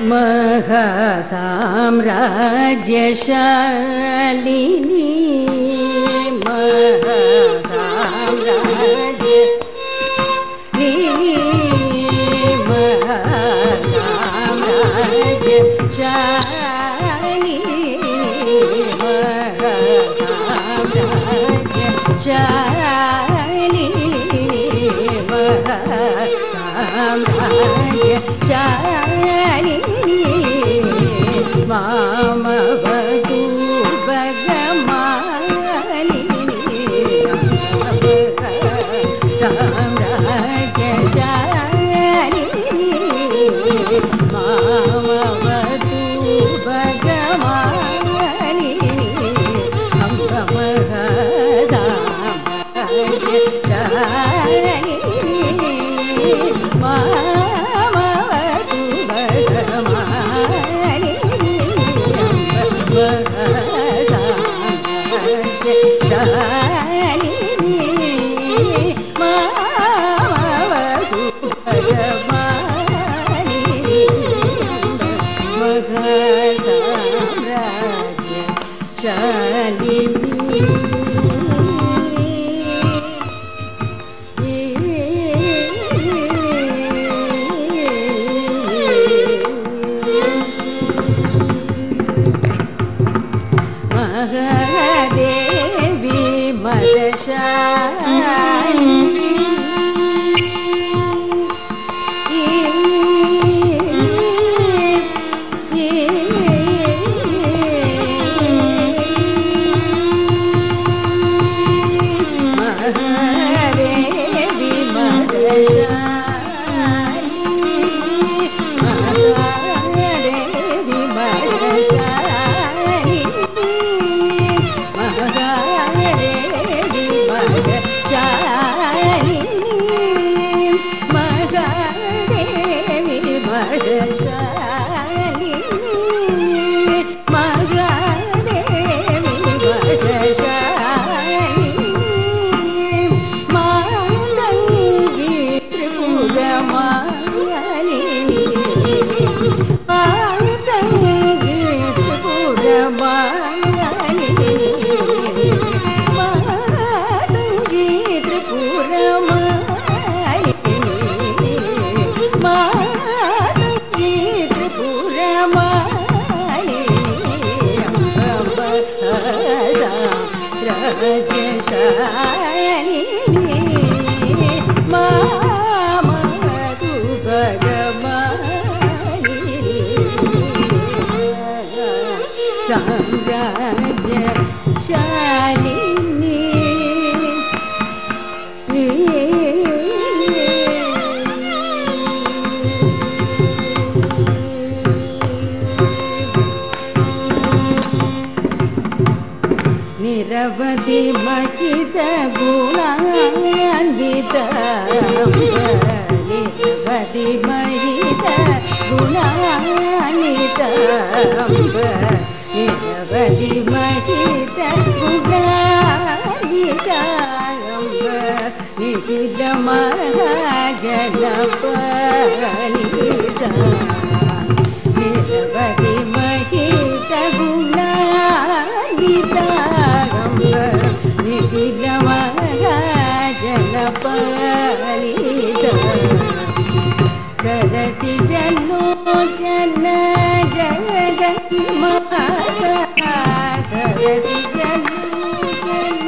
Maha Smrajya Shalini, Maha Smrajya Shalini, Maha Smrajya Shalini, Maha Smrajya Shalini, Maha Smrajya Shalini. निरवधि मचित गुणान्वित निरवधि मचित गुणान्वित निरवधि मचित गुणान्वित Nikhil महाजनपरित निरवधि मचित गुणान्वित Nikhil महाजनपरित सरसि जनो जन जगन्माता सरसि जनो जन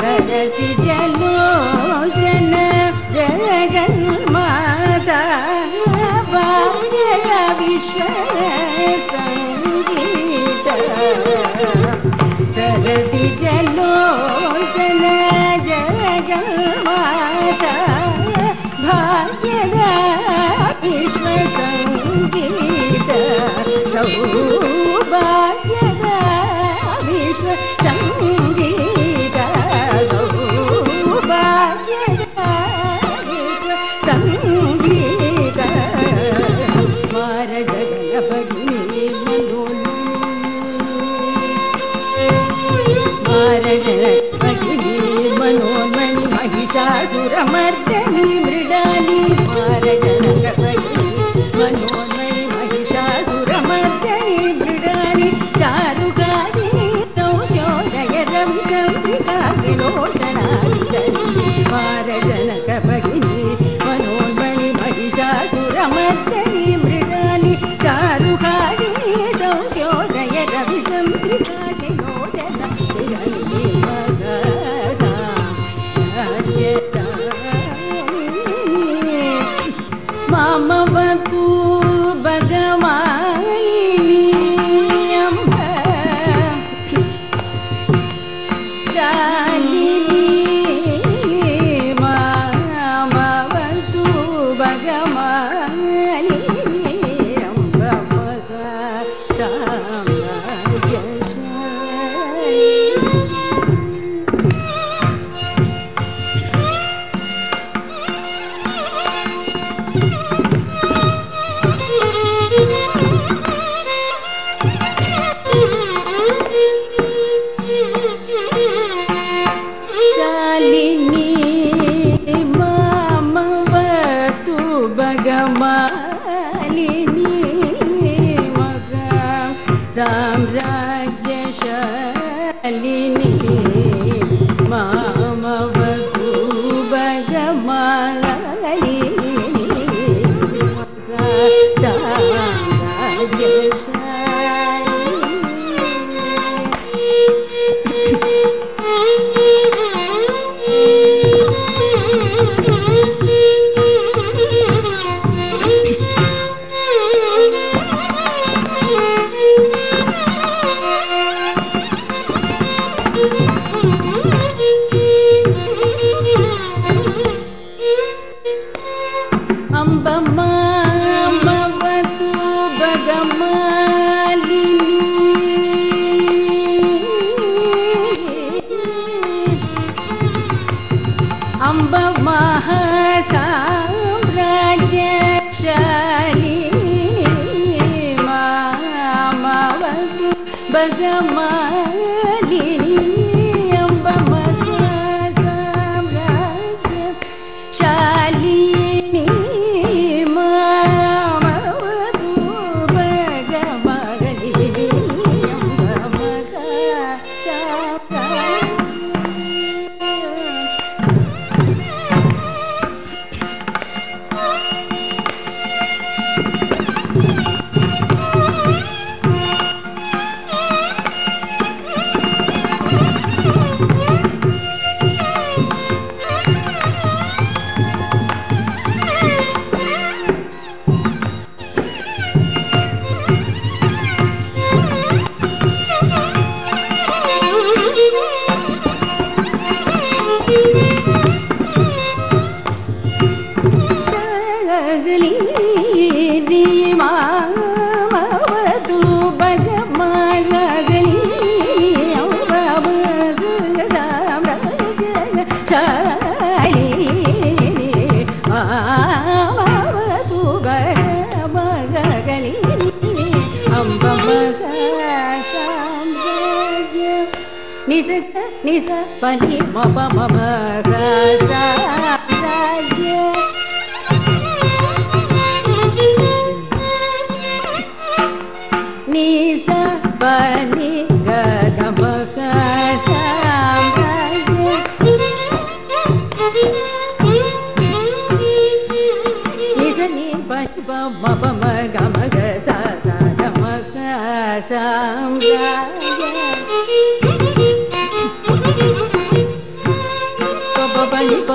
सरसि जनो जन जगन्माता वाद्य विश्व सरसि जनो जन जगन्माता भाग्यदा ಮಮವತು ಭಗವಾನಿಯಂಬ ಶಾಲಿನಿ ಮಮವತು ಭಗವಾನಿಯಂಬ ಮಹಾ ಸಮರ್ಯ Shalini. Smrajya Shalini mamavatu bhagamalini Smrajya Shalini. Maha Smrajya Shalini mamavatu bhagamalini Maha Smrajya Shalini mamavatu bhagamalini Maha Smrajya. Nisa pani mama mama gasa raja. Nisa pani gaga gasa raja. Nisa ni pani mama mama gasa raja. Pani pa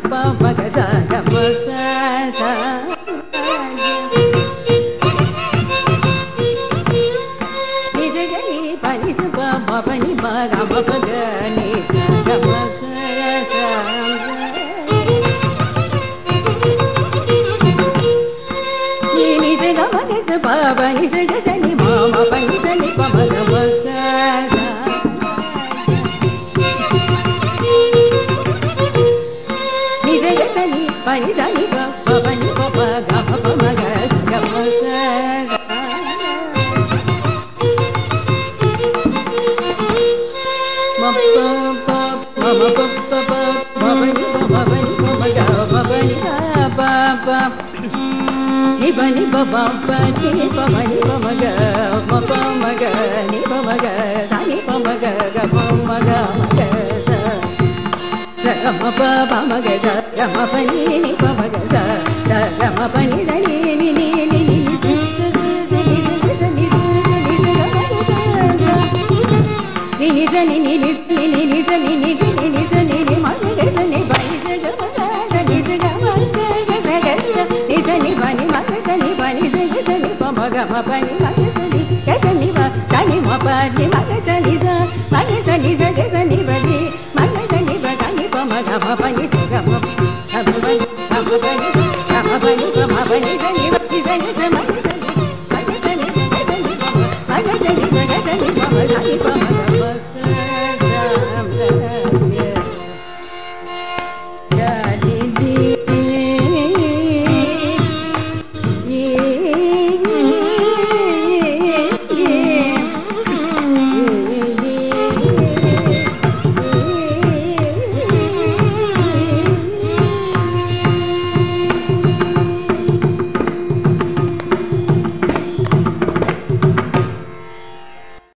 pa ma ga sa ga ma sa. Ni sa ni pani sa pa pani ma ga ma pa ga ni sa ga ma sa. Pani sa ga sa ni mama pani sa ni pa ma ga ma sa. Ni sa ga sa ni pa pa ni pa ma ga sa ga ma sa. Ma pa pa ma ma pa pa pa ma pa ni pa ma ga ma pa ni pa pa. Ni ba ni ba ba ni ba ma ga sa ni ba ma ga sa ga ma pa ni ba ma ga sa ga ma pa ni sa ni ni ni ni ni ni. Maha Smrajya Shalini.